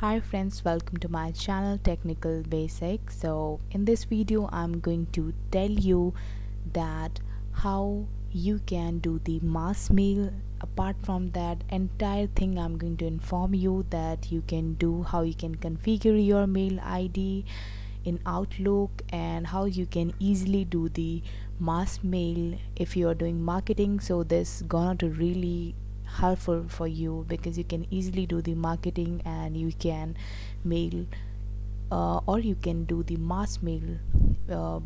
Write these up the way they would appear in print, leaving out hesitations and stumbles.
Hi friends, welcome to my channel Technical Basics. So in this video I'm going to tell you that how you can do the mass mail. Apart from that entire thing, I'm going to inform you that you can do how you can configure your mail ID in Outlook and how you can easily do the mass mail if you are doing marketing. So this gonna to really helpful for you because you can easily do the marketing and you can mail or you can do the mass mail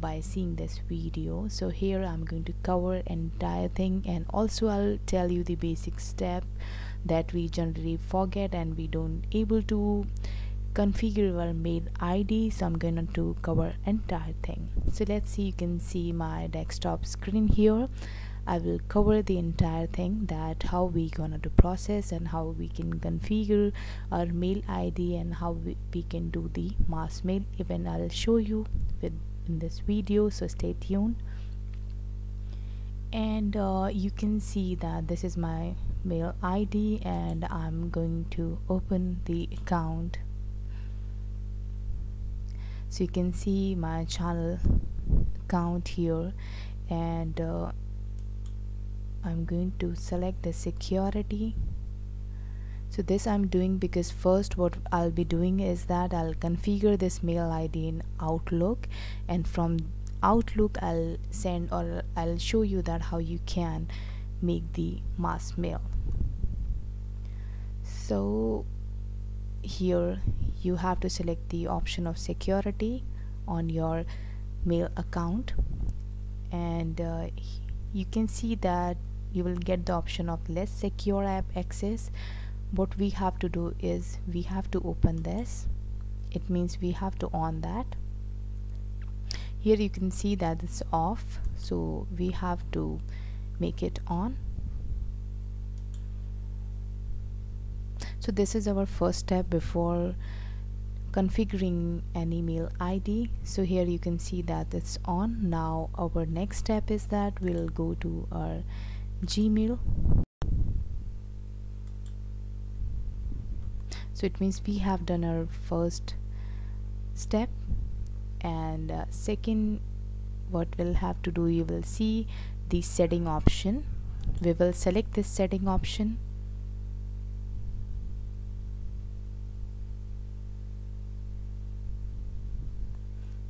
by seeing this video. So here I'm going to cover entire thing, and also I'll tell you the basic step that we generally forget and we don't able to configure our mail ID. So I'm going to cover entire thing. So let's see, you can see my desktop screen here. I will cover the entire thing, that how we gonna to process and how we can configure our mail ID and how we can do the mass mail. Even I'll show you in this video, so stay tuned. And you can see that this is my mail ID and I'm going to open the account. So you can see my channel account here, and I'm going to select the security. So this I'm doing because first what I'll be doing is that I'll configure this mail ID in Outlook, and from Outlook I'll send, or I'll show you that how you can make the mass mail. So here you have to select the option of security on your mail account, and you can see that you will get the option of less secure app access. What we have to do is we have to open this. It means we have to on that. Here you can see that it's off, so we have to make it on. So this is our first step before configuring an email ID. So here you can see that it's on. Now our next step is that we'll go to our Gmail. So it means we have done our first step, and second what we'll have to do, you will see the setting option. We will select this setting option.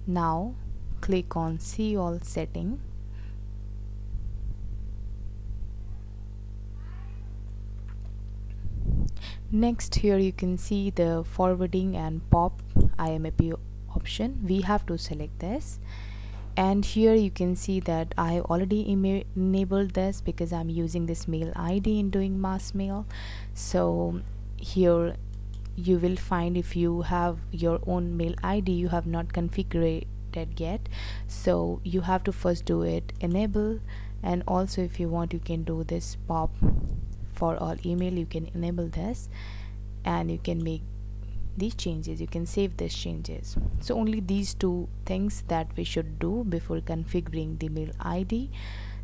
Now click on see all setting. Next here you can see the forwarding and pop IMAP option. We have to select this, and here you can see that I already enabled this because I'm using this mail ID in doing mass mail. So here you will find if you have your own mail ID, you have not configured it yet, so you have to first do it enable. And also if you want, you can do this pop for all email, you can enable this and you can make these changes, you can save these changes. So only these two things that we should do before configuring the mail ID.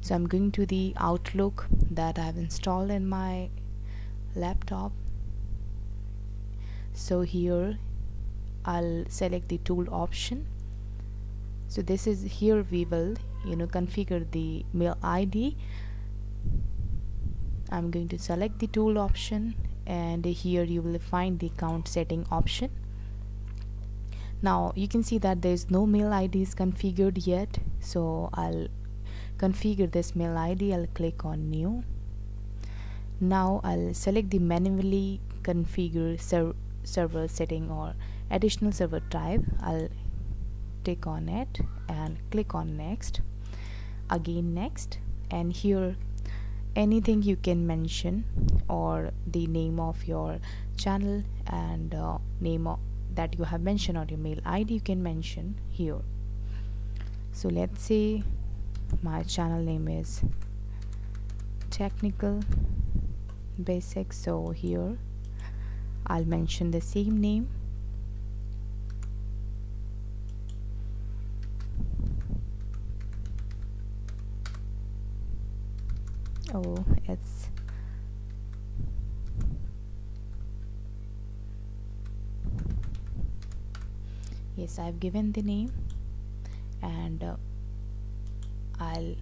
So I'm going to the Outlook that I've installed in my laptop. So here I'll select the tool option. So this is here we will configure the mail ID. I'm going to select the tool option, and here you will find the account setting option. Now you can see that there is no mail IDs configured yet, so I'll configure this mail ID. I'll click on new. Now I'll select the manually configure server setting or additional server type. I'll tick on it and click on next, again next, and here anything you can mention, or the name of your channel and name that you have mentioned, or your mail ID you can mention here. So let's say my channel name is Technical Basics, so here I'll mention the same name. Oh, it's Yes, I've given the name, and I'll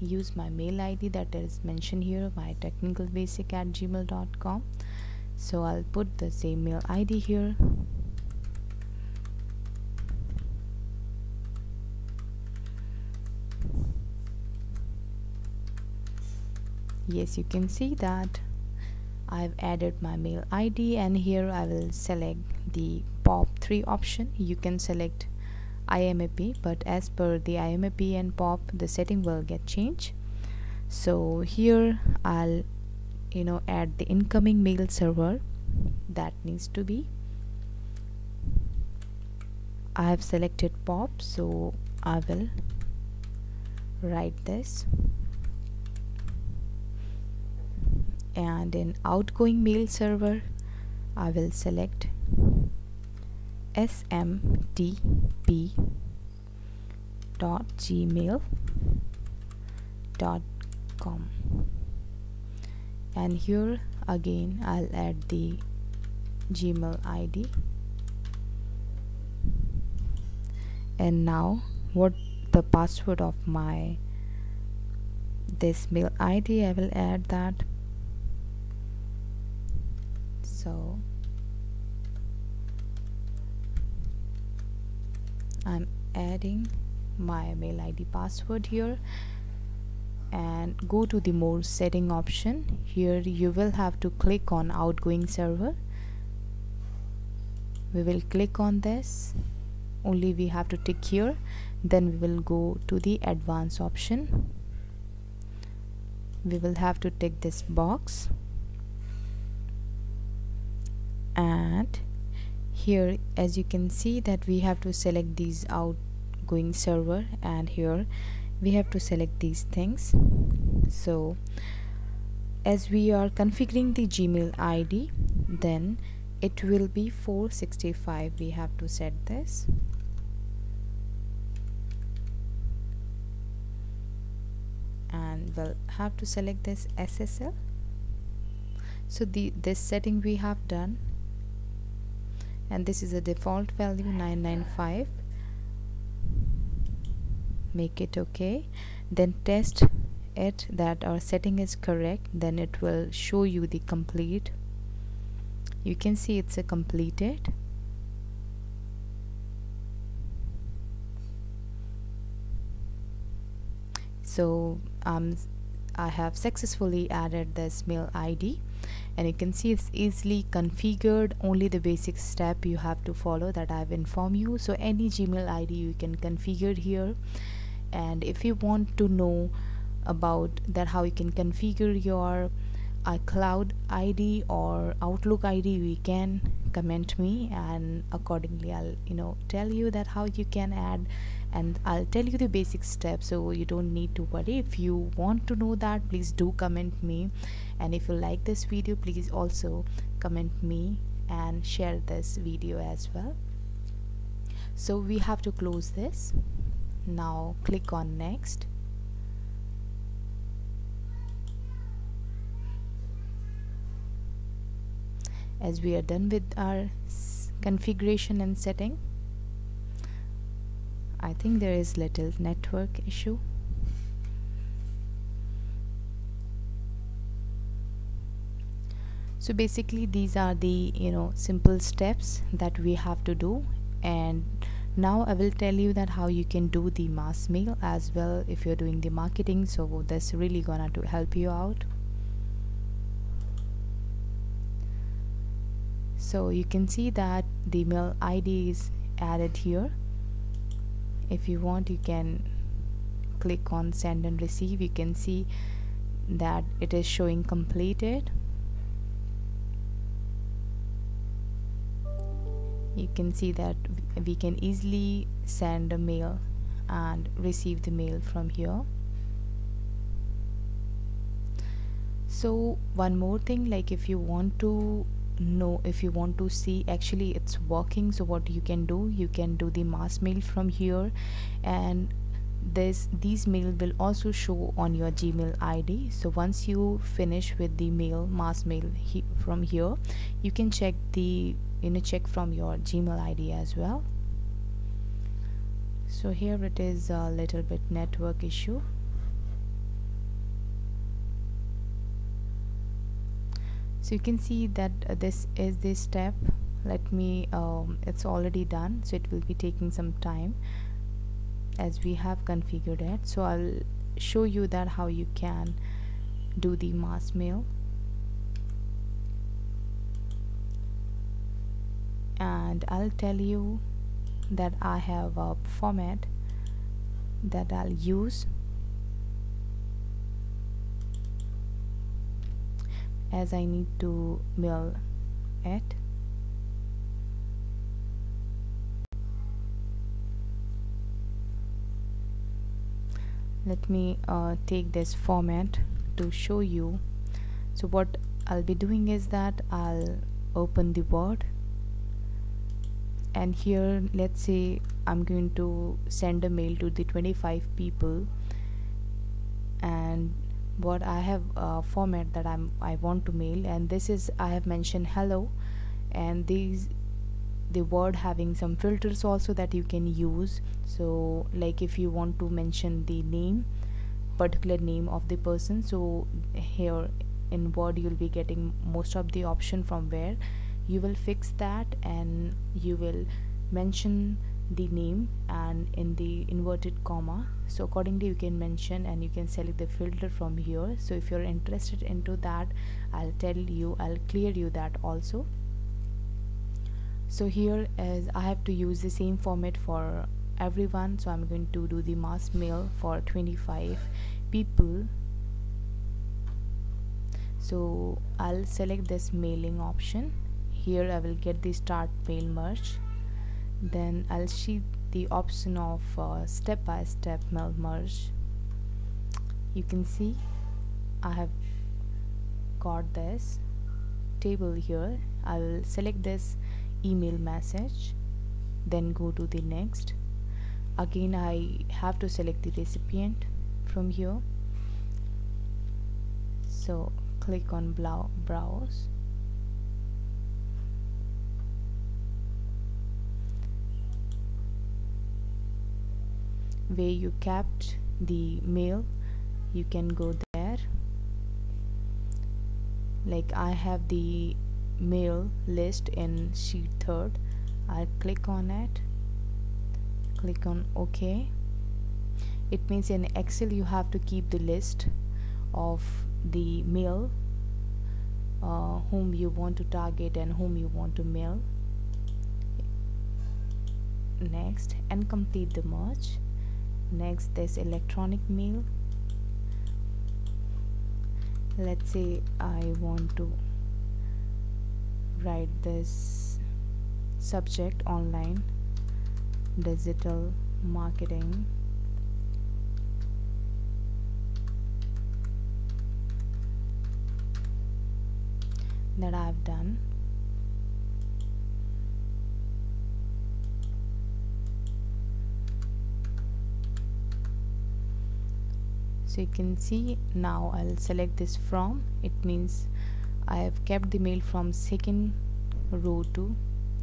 use my mail ID that is mentioned here, my technicalbasic@gmail.com. so I'll put the same mail ID here. Yes, you can see that I've added my mail ID, and here I will select the POP3 option. You can select IMAP, but as per the IMAP and POP, the setting will get changed. So here I'll add the incoming mail server that needs to be. I have selected POP, so I will write this. And in outgoing mail server, I will select smtp.gmail.com, and here again I'll add the Gmail ID. And now what the password of my this mail ID, I will add that. So I'm adding my mail ID password here, and go to the more setting option. Here you will have to click on outgoing server. We will click on this, only we have to tick here. Then we will go to the advanced option. We will have to tick this box, and here as you can see that we have to select these outgoing server, and here we have to select these things. So as we are configuring the Gmail ID, then it will be 465. We have to set this. And we'll have to select this SSL. So this setting we have done. And this is a default value 995. Make it okay. Then test it that our setting is correct. Then it will show you the complete. You can see it's a completed. So I have successfully added this mail ID, and you can see it's easily configured. Only the basic step you have to follow that I've informed you. So any Gmail ID you can configure here. And if you want to know about that, how you can configure your iCloud ID or Outlook ID, we can comment me, and accordingly I'll tell you that how you can add, and I'll tell you the basic steps, so you don't need to worry. If you want to know that, please do comment me, and if you like this video, please also comment me and share this video as well. So we have to close this. Now click on next. As we are done with our configuration and setting, I think there is little network issue. So basically these are the simple steps that we have to do. And now I will tell you that how you can do the mass mail as well if you're doing the marketing. So that's really gonna to help you out. So you can see that the mail ID is added here. If you want, you can click on send and receive. You can see that it is showing completed. You can see that we can easily send a mail and receive the mail from here. So one more thing, like if you want to see actually it's working, so what you can do, you can do the mass mail from here, and these mail will also show on your Gmail ID. So once you finish with the mass mail from here, you can check from your Gmail ID as well. So here it is a little bit network issue. So you can see that this is this step. Let me it's already done, so it will be taking some time as we have configured it. So I'll show you that how you can do the mass mail, and I'll tell you that I have a format that I'll use as I need to mail it. Let me take this format to show you. So what I'll be doing is that I'll open the Word, and here let's say I'm going to send a mail to the 25 people, and what I have format that I want to mail, and this is I have mentioned hello, and these the Word having some filters also that you can use. So like if you want to mention the name, particular name of the person, so here in Word you'll be getting most of the option from where you will fix that, and you will mention the name and in the inverted comma. So accordingly you can mention, and you can select the filter from here. So if you're interested into that, I'll clear you that also. So here as I have to use the same format for everyone, so I'm going to do the mass mail for 25 people. So I'll select this mailing option. Here I will get the start mail merge. Then I'll see the option of step by step mail merge. You can see I have got this table here. I will select this email message, then go to the next. Again I have to select the recipient from here, so click on browse. Where you kept the mail, you can go there. Like I have the mail list in sheet 3rd. I click on it, click on OK. It means in Excel you have to keep the list of the mail, whom you want to target and whom you want to mail. Next, and complete the merge. Next, this electronic mail. Let's say I want to write this subject online digital marketing. That I've done. So you can see now I'll select this from. It means I have kept the mail from 2nd row to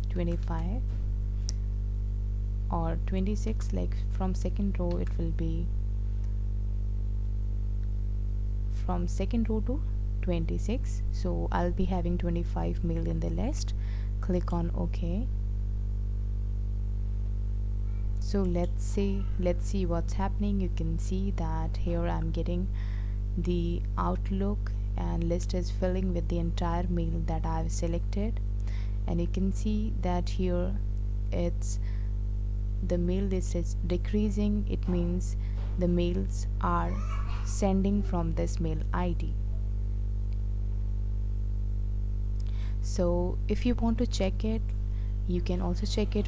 25 or 26. Like from 2nd row it will be from 2nd row to 26. So I'll be having 25 mail in the list. Click on OK. So let's see what's happening. You can see that here I'm getting the Outlook, and list is filling with the entire mail that I've selected. And you can see that here it's the mail list is decreasing. It means the mails are sending from this mail ID. So if you want to check it, you can also check it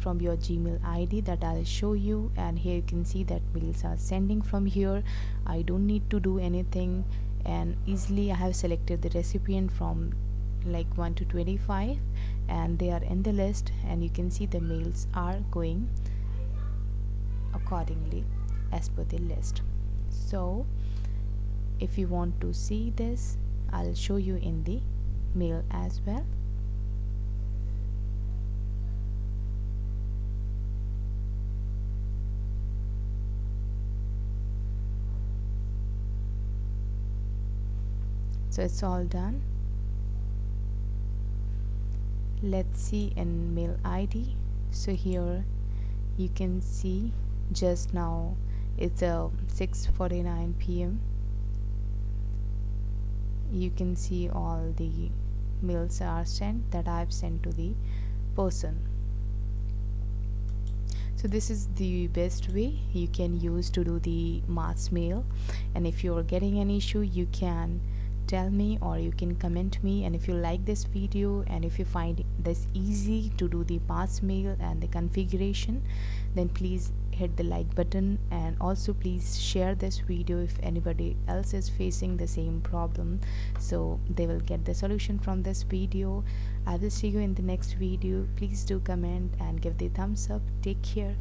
from your Gmail ID that I'll show you. And here you can see that mails are sending from here. I don't need to do anything, and easily I have selected the recipient from like 1 to 25 and they are in the list, and you can see the mails are going accordingly as per the list. So if you want to see this, I'll show you in the mail as well. So it's all done. Let's see in mail ID. So here you can see just now it's 6:49 p.m. You can see all the mails are sent that I've sent to the person. So this is the best way you can use to do the mass mail, and if you're getting an issue you can tell me or you can comment me. And if you like this video and if you find this easy to do the mass mail and the configuration, then please hit the like button, and also please share this video if anybody else is facing the same problem, so they will get the solution from this video. I will see you in the next video. Please do comment and give the thumbs up. Take care.